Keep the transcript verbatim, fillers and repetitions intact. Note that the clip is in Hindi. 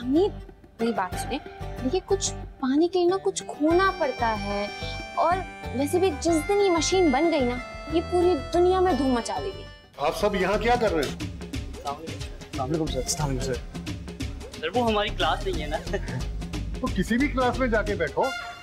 अमित मेरी बात सुने, देखिए कुछ पाने के लिए ना कुछ खोना पड़ता है, और वैसे भी जिस दिन ये मशीन बन गई ना ये पूरी दुनिया में धूम मचा देगी। आप सब यहाँ क्या कर रहे हैं? सर वो हमारी क्लास नहीं है ना। तो किसी भी क्लास में जाके बैठो।